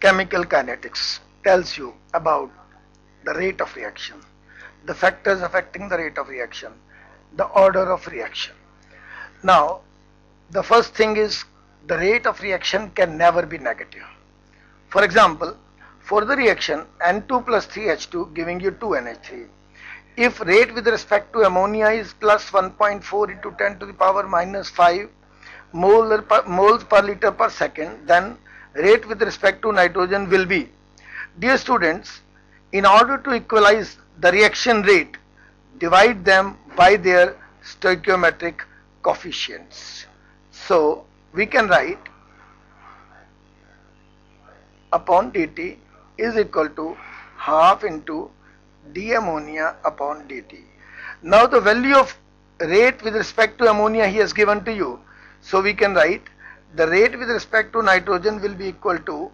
Chemical kinetics tells you about the rate of reaction, the factors affecting the rate of reaction, the order of reaction. Now, the first thing is the rate of reaction can never be negative. For example, for the reaction N2 + 3H2 giving you 2NH3, if rate with respect to ammonia is +1.4 × 10⁻⁵ moles per liter per second, then rate with respect to nitrogen will be. Dear students, in order to equalize the reaction rate, divide them by their stoichiometric coefficients. So we can write upon dt is equal to 12 × d ammonia/dt. Now the value of rate with respect to ammonia he has given to you. So we can write the rate with respect to nitrogen will be equal to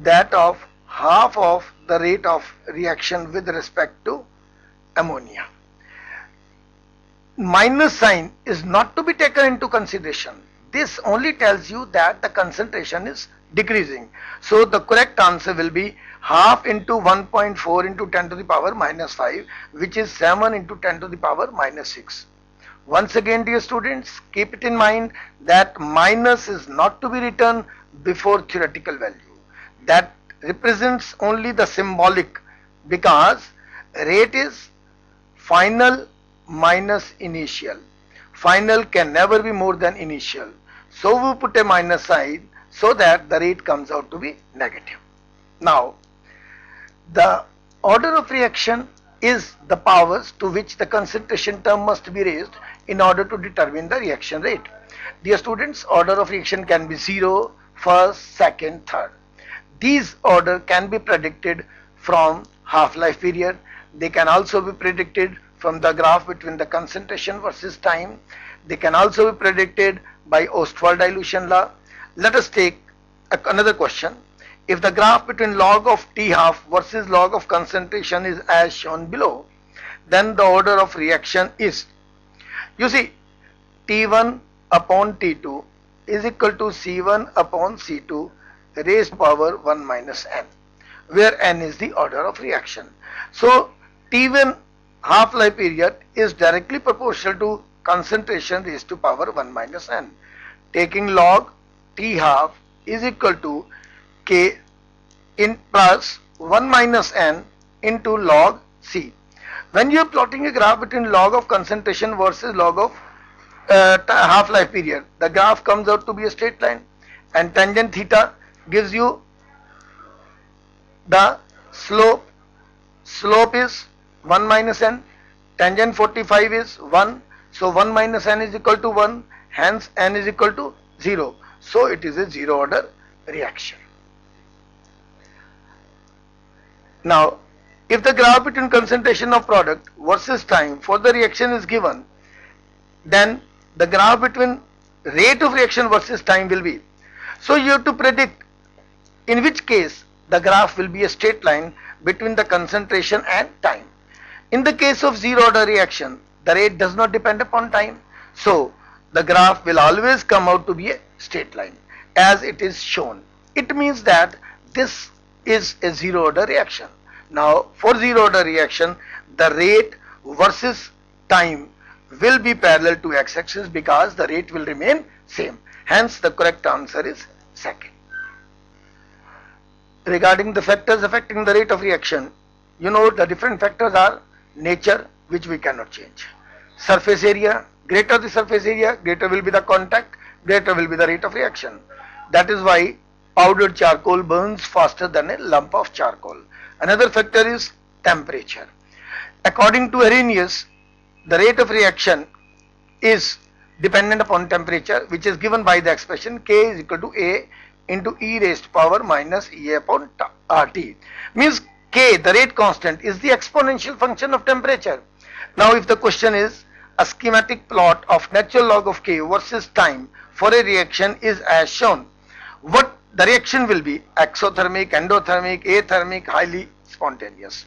that of half of the rate of reaction with respect to ammonia. Minus sign is not to be taken into consideration. This only tells you that the concentration is decreasing. So the correct answer will be 1/2 × 1.4 × 10⁻⁵, which is 7 × 10⁻⁻6. Once again, dear students, keep it in mind that minus is not to be written before theoretical value. That represents only the symbolic, because rate is final minus initial. Final can never be more than initial. So we put a minus sign so that the rate comes out to be negative. Now, the order of reaction is the powers to which the concentration term must be raised in order to determine the reaction rate. Dear students, order of reaction can be 0, first, second, third. These order can be predicted from half-life period. They can also be predicted from the graph between the concentration versus time. They can also be predicted by Ostwald dilution law. Let us take another question. If the graph between log of T₂ versus log of concentration is as shown below, then the order of reaction is, you see, T1/T2 is equal to C1/C2 raised to power 1 - n, where n is the order of reaction. So T1 half-life period is directly proportional to concentration raised to power 1 - n. Taking log T₂ is equal to K in plus 1 - n into log C. When you are plotting a graph between log of concentration versus log of half-life period, the graph comes out to be a straight line, and tangent theta gives you the slope. Slope is 1 - n, tangent 45 is 1, so 1 - n is equal to 1, hence n is equal to 0. So it is a zero order reaction. Now, if the graph between concentration of product versus time for the reaction is given, then the graph between rate of reaction versus time will be. So you have to predict, in which case the graph will be a straight line between the concentration and time. In the case of zero order reaction, the rate does not depend upon time. So the graph will always come out to be a straight line as it is shown. It means that this is a zero order reaction. Now, for zero order reaction, the rate versus time will be parallel to x-axis because the rate will remain same. Hence, the correct answer is second. Regarding the factors affecting the rate of reaction, you know the different factors are nature, which we cannot change. Surface area, greater the surface area, greater will be the contact, greater will be the rate of reaction. That is why powdered charcoal burns faster than a lump of charcoal. Another factor is temperature. According to Arrhenius, the rate of reaction is dependent upon temperature, which is given by the expression K is equal to A × e⁻⁴ - Ea/RT. Means K, the rate constant, is the exponential function of temperature. Now if the question is a schematic plot of natural log of K versus time for a reaction is as shown, what the reaction will be? Exothermic, endothermic, athermic, highly spontaneous.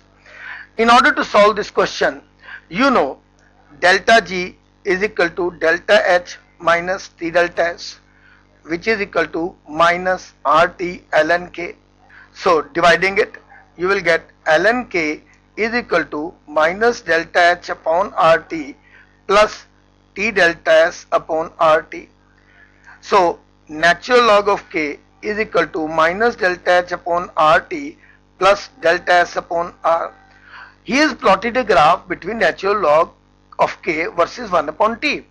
In order to solve this question, you know delta G is equal to delta H minus T delta S, which is equal to minus RT ln K. So dividing it, you will get ln K is equal to minus delta H upon RT plus T delta S upon RT. So natural log of K is equal to minus delta H upon RT plus delta S upon R. He has plotted a graph between natural log of K versus 1 upon T,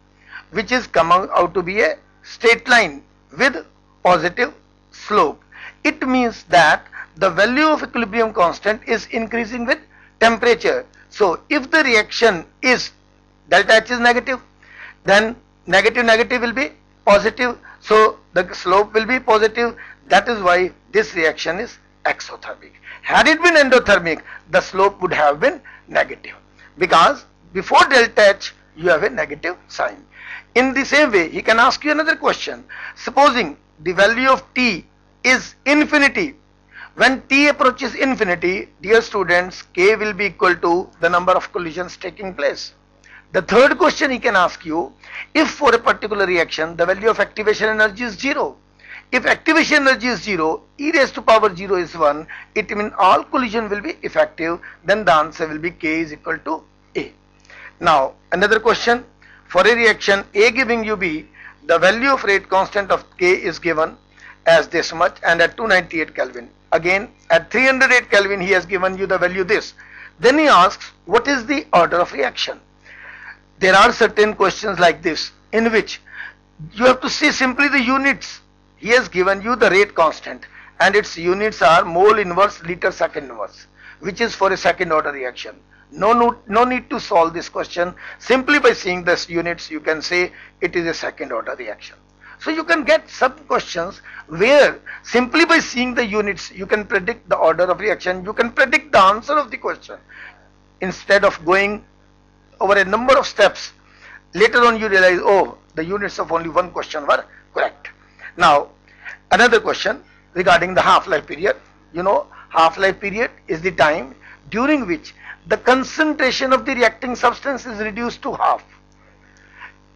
which is come out to be a straight line with positive slope. It means that the value of equilibrium constant is increasing with temperature. So if the reaction is delta H is negative, then negative negative will be positive, so the slope will be positive. That is why this reaction is exothermic. Had it been endothermic, the slope would have been negative, because before delta H you have a negative sign. In the same way, he can ask you another question. Supposing the value of T is infinity. When T approaches infinity, dear students, K will be equal to the number of collisions taking place. The third question he can ask you, if for a particular reaction the value of activation energy is 0. If activation energy is 0, e raised to power 0 is 1, it means all collision will be effective, then the answer will be K is equal to A. Now another question, for a reaction A giving you B, the value of rate constant of K is given as this much and at 298 Kelvin. Again at 308 Kelvin he has given you the value this. Then he asks, what is the order of reaction? There are certain questions like this in which you have to see simply the units. He has given you the rate constant and its units are mole inverse, liter second inverse, which is for a second order reaction. No need to solve this question. Simply by seeing this units you can say it is a second order reaction. So you can get some questions where simply by seeing the units you can predict the order of reaction, you can predict the answer of the question instead of going over a number of steps. Later on you realize, oh, the units of only one question were correct. Now another question regarding the half-life period. You know, half-life period is the time during which the concentration of the reacting substance is reduced to half.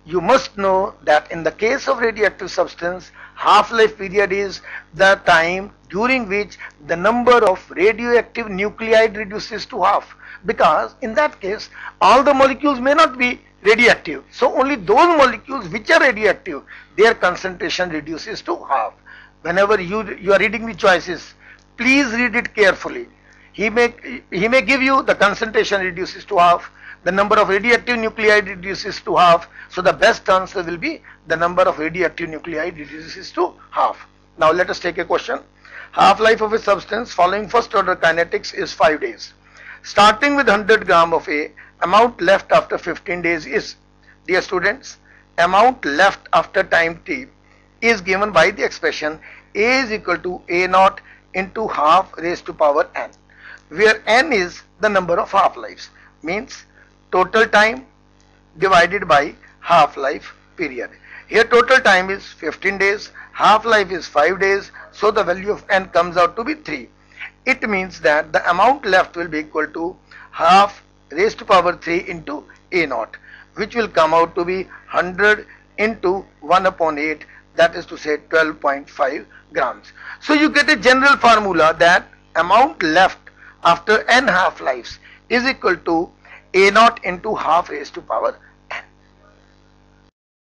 You must know that in the case of radioactive substance, half-life period is the time during which the number of radioactive nuclei reduces to half, because in that case all the molecules may not be radioactive. So only those molecules which are radioactive, their concentration reduces to half. Whenever you are reading the choices, please read it carefully. He may give you the concentration reduces to half, the number of radioactive nuclei reduces to half. So the best answer will be the number of radioactive nuclei reduces to half. Now let us take a question. Half-life of a substance following first order kinetics is 5 days. Starting with 100 gram of A, amount left after 15 days is, dear students, amount left after time t is given by the expression A is equal to A0 into half raised to power n, where n is the number of half-lives, means total time divided by half-life period. Here total time is 15 days, half-life is 5 days, so the value of n comes out to be 3. It means that the amount left will be equal to half raised to power 3 into A0, which will come out to be 100 into 1 upon 8, that is to say 12.5 grams. So you get a general formula that amount left after n half-lives is equal to A0 into half raised to power